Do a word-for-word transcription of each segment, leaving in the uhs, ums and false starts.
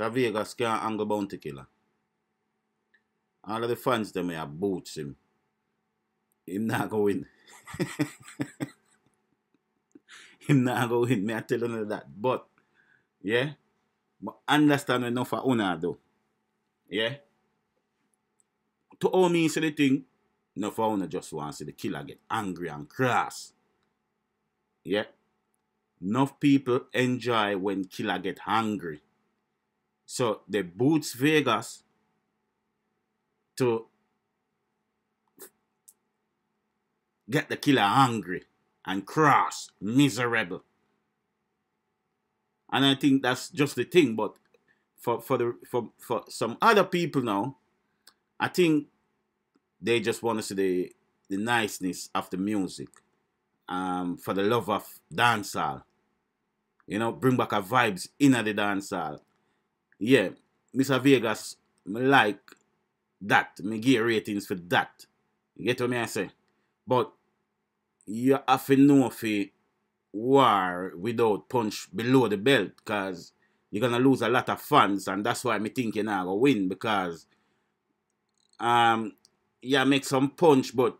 So Vegas can't angle Bounty Killer. All of the fans them here boots him. Him not go win. Him not go win. Me I tell you that. But yeah. But understand enough of una though. Yeah. To all me see the thing. Enough of una just want to see the killer get angry and cross. Yeah. Enough people enjoy when killer get hungry. So they boots Vegas to get the killer hungry and cross, miserable. And I think that's just the thing. But for for the for, for some other people now, I think they just want to see the, the niceness of the music. Um, for the love of dancehall. You know, bring back a vibes in the dancehall. Yeah, Mister Vegas, me like that. Me give ratings for that. You get what me I say? But you have to know if you war without punch below the belt, because you're going to lose a lot of fans, and that's why me think you're not going to win, because um, you make some punch, but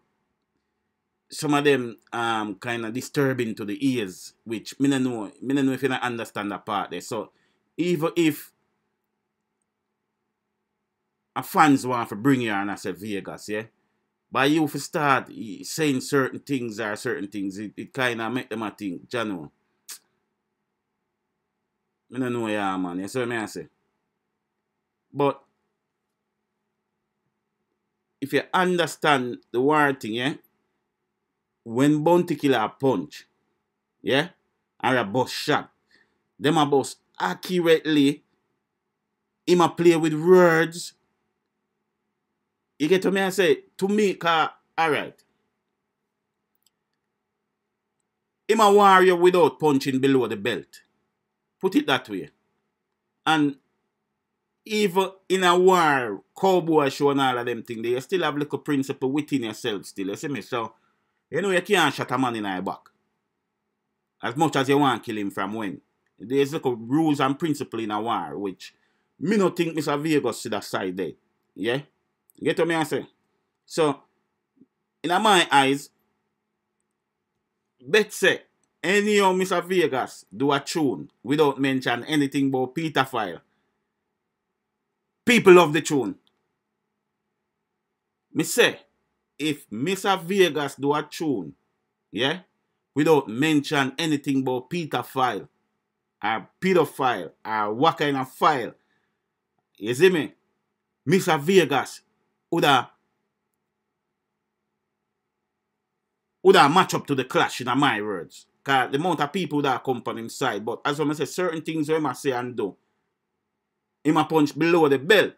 some of them um kind of disturbing to the ears, which me no know, me no know if you don't understand that part there. So even if a fans want to bring you and I say Vegas, yeah, by you if you start saying certain things or certain things, it, it kind of make them a think, Jano. Me no know, yeah, man. You see what I say? But if you understand the word thing, yeah. When Bounty Killer a punch, yeah, or a boss shot, them a boss accurately, him a play with words. You get to me and say, to me, car, alright. Him a warrior without punching below the belt. Put it that way. And even in a war, cowboy show and all of them things, you still have little principle within yourself still, you see me? So, you know, you can't shot a man in your back. As much as you want to kill him from when. There's little rules and principle in a war, which me no think Mister Vegas see that side there. Yeah? You get what me I say? So, in my eyes, bet say, any of Mister Vegas do a tune without mention anything about Peter File. People love the tune. Me say, if Mister Vegas do a tune, yeah, without mention anything about pedophile or pedophile or what kind of file, you see me? Mister Vegas would a, would a match up to the clash, in my words. Because the amount of people that come on him side, but as I say, certain things he must say and do, he must punch below the belt.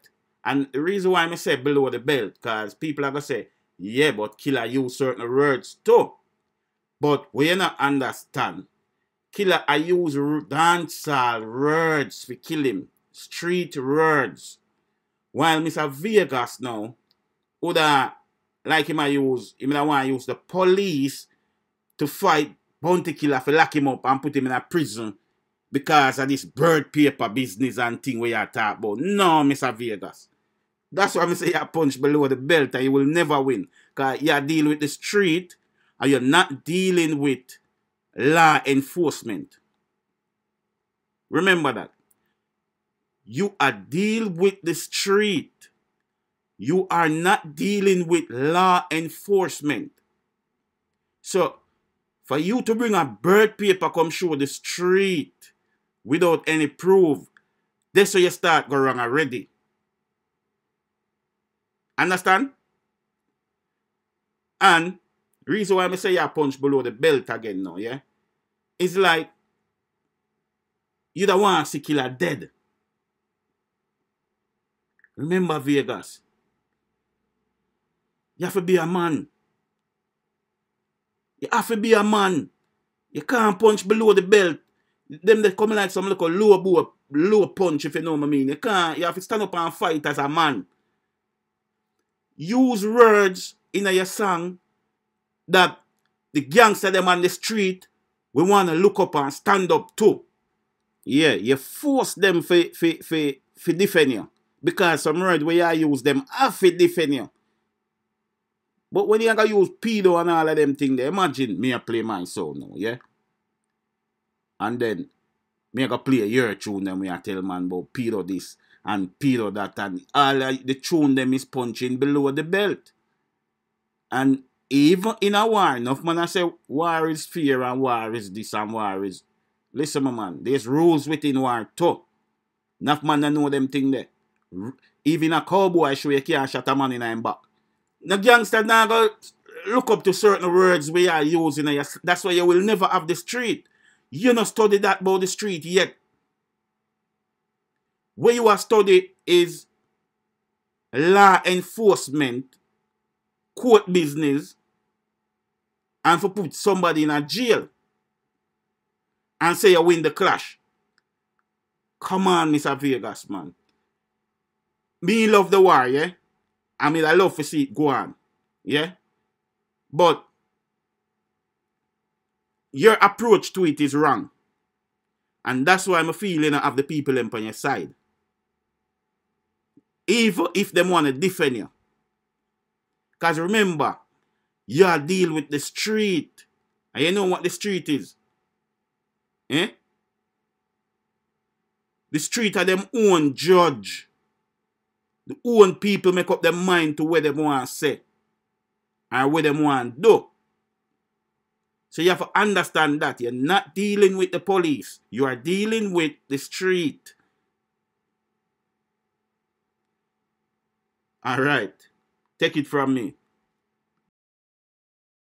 And the reason why I say below the belt, because people are going to say, yeah, but killer use certain words too. But we not understand. Killer I use dancehall words for kill him. Street words. While Mister Vegas now, who da, like him I use, him da want to use the police to fight Bounty Killer for lock him up and put him in a prison because of this bird paper business and thing we are talking about. No, Mister Vegas. That's why I say you punch below the belt and you will never win. Because you deal with the street and you're not dealing with law enforcement. Remember that. You are dealing with the street. You are not dealing with law enforcement. So, for you to bring a bird paper come show the street without any proof, that's where you start going wrong already. Understand? And reason why I say you punch below the belt again now, yeah? It's like you don't want to see killer dead. Remember, Vegas. You have to be a man. You have to be a man. You can't punch below the belt. Them that come like some little low, low punch, if you know what I mean. You can't, you have to stand up and fight as a man. Use words in your song that the gangster them on the street we want to look up and stand up to. Yeah, you force them for for for for defend you, because some word where you use them have to defend you. But when you gonna use pedo and all of them things, imagine me I play my song now, yeah. And then me I go play your tune, then we I tell man about pedo this and pedo that, and all of the tune them is punching below the belt. And even in a war, enough man I say war is fear and war is this and war is. Listen, my man, there's rules within war too. Enough man I know them thing there. Even a cowboy show you can't shot a man in him back. The gangster now go look up to certain words we are using. That's why you will never have the street. You not study that about the street yet. Where you are study is law enforcement, court business, and for put somebody in a jail and say you win the clash. Come on, Mister Vegas, man. Me love the war, yeah? I mean, I love to see it go on, yeah? But your approach to it is wrong. And that's why I'm feeling of the people on your side. Even if they want to defend you. Because remember, you deal with the street. And you know what the street is. Eh? The street are them own judge. The own people make up their mind to what they want to say and what they want to do. So you have to understand that you're not dealing with the police. You are dealing with the street. All right. Take it from me.